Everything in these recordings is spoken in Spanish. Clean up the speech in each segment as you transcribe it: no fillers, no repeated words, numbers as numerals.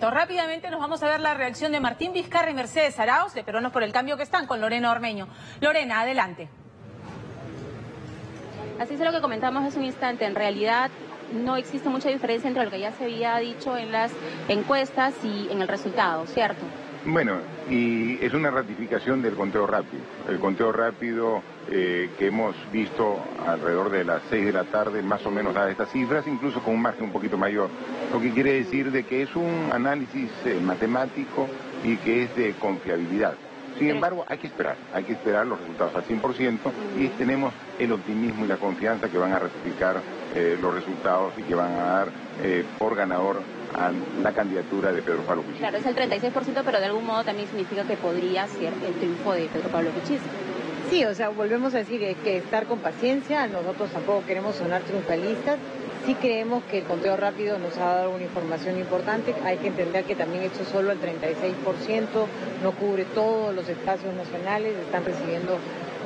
Rápidamente nos vamos a ver la reacción de Martín Vizcarra y Mercedes Aráoz, de Peruanos por el Cambio, que están con Lorena Ormeño. Lorena, adelante. Así es, lo que comentamos hace un instante. En realidad no existe mucha diferencia entre lo que ya se había dicho en las encuestas y en el resultado, ¿cierto? Bueno, y es una ratificación del conteo rápido. El conteo rápido que hemos visto alrededor de las 6 de la tarde, más o menos a estas cifras, incluso con un margen un poquito mayor. Lo que quiere decir de que es un análisis matemático y que es de confiabilidad. Sin embargo, hay que esperar los resultados al 100% y tenemos el optimismo y la confianza que van a ratificar los resultados y que van a dar por ganador a la candidatura de Pedro Pablo Kuczynski. Claro, es el 36%, pero de algún modo también significa que podría ser el triunfo de Pedro Pablo Kuczynski. Sí, o sea, volvemos a decir que estar con paciencia, nosotros tampoco queremos sonar triunfalistas. Sí creemos que el conteo rápido nos ha dado una información importante. Hay que entender que también esto solo el 36%, no cubre todos los espacios nacionales, están recibiendo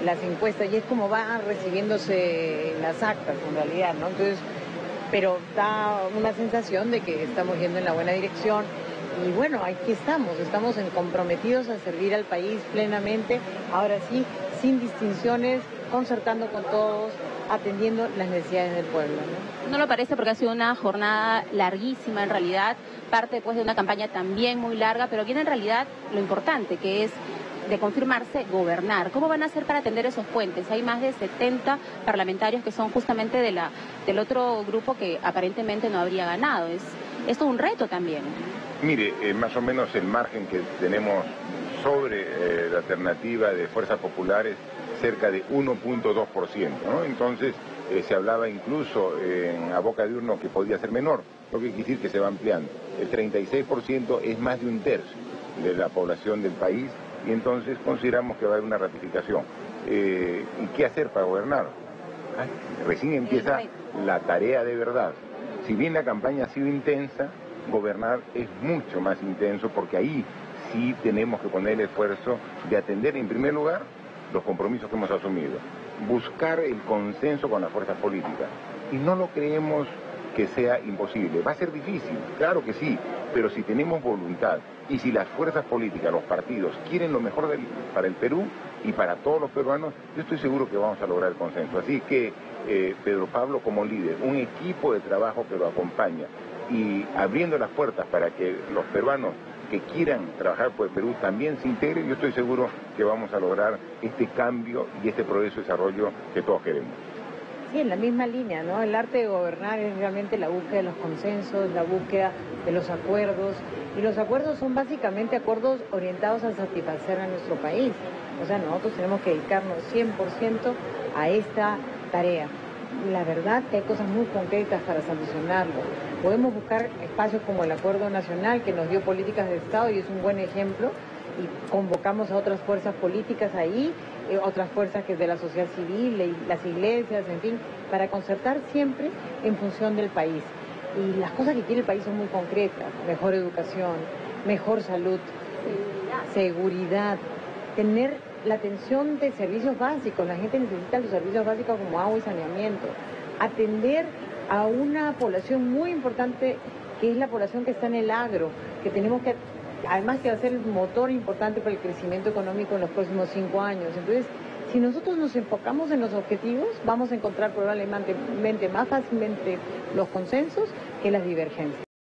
las encuestas y es como van recibiéndose las actas en realidad, ¿no? Entonces, pero da una sensación de que estamos yendo en la buena dirección. Y bueno, aquí estamos comprometidos a servir al país plenamente, ahora sí, sin distinciones, concertando con todos, atendiendo las necesidades del pueblo, ¿no? No lo parece porque ha sido una jornada larguísima en realidad, parte después de una campaña también muy larga, pero viene en realidad lo importante que es de confirmarse, gobernar. ¿Cómo van a hacer para atender esos puentes? Hay más de 70 parlamentarios que son justamente del otro grupo que aparentemente no habría ganado. Esto es un reto también. Mire, más o menos el margen que tenemos sobre la alternativa de Fuerzas Populares, cerca de 1.2%, ¿no? Entonces se hablaba incluso a boca de urno que podía ser menor, lo que quiere decir que se va ampliando. El 36% es más de un tercio de la población del país y entonces consideramos que va a haber una ratificación. ¿Y qué hacer para gobernar? Recién empieza la tarea de verdad. Si bien la campaña ha sido intensa, gobernar es mucho más intenso porque ahí sí tenemos que poner el esfuerzo de atender en primer lugar los compromisos que hemos asumido, buscar el consenso con las fuerzas políticas. Y no lo creemos que sea imposible. Va a ser difícil, claro que sí, pero si tenemos voluntad y si las fuerzas políticas, los partidos, quieren lo mejor para el Perú y para todos los peruanos, yo estoy seguro que vamos a lograr el consenso. Así que Pedro Pablo como líder, un equipo de trabajo que lo acompaña y abriendo las puertas para que los peruanos que quieran trabajar por el Perú también se integren, yo estoy seguro que vamos a lograr este cambio y este progreso y desarrollo que todos queremos. Sí, en la misma línea, ¿no? El arte de gobernar es realmente la búsqueda de los consensos, la búsqueda de los acuerdos, y los acuerdos son básicamente acuerdos orientados a satisfacer a nuestro país. O sea, nosotros tenemos que dedicarnos 100% a esta tarea. La verdad que hay cosas muy concretas para solucionarlo. Podemos buscar espacios como el Acuerdo Nacional, que nos dio políticas de Estado y es un buen ejemplo, y convocamos a otras fuerzas políticas ahí, otras fuerzas que es de la sociedad civil, las iglesias, en fin, para concertar siempre en función del país. Y las cosas que quiere el país son muy concretas: mejor educación, mejor salud, seguridad, tener la atención de servicios básicos. La gente necesita los servicios básicos como agua y saneamiento, atender a una población muy importante que es la población que está en el agro, que tenemos que, además que va a ser el motor importante para el crecimiento económico en los próximos 5 años. Entonces, si nosotros nos enfocamos en los objetivos, vamos a encontrar probablemente más fácilmente los consensos que las divergencias.